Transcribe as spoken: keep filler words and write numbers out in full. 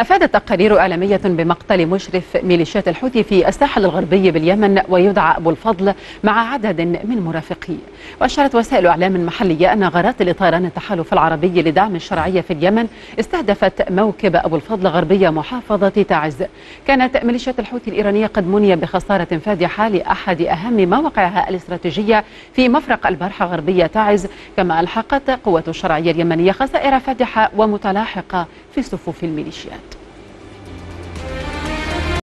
أفادت تقارير إعلامية بمقتل مشرف ميليشيات الحوثي في الساحل الغربي باليمن ويدعى أبو الفضل مع عدد من مرافقيه. وأشارت وسائل إعلام محلية أن غارات لطيران التحالف العربي لدعم الشرعية في اليمن استهدفت موكب أبو الفضل غربية محافظة تعز. كانت ميليشيات الحوثي الإيرانية قد مني بخسارة فادحة لأحد أهم مواقعها الاستراتيجية في مفرق البرحة غربية تعز، كما ألحقت قوة الشرعية اليمنية خسائر فادحة ومتلاحقة في صفوف الميليشيات.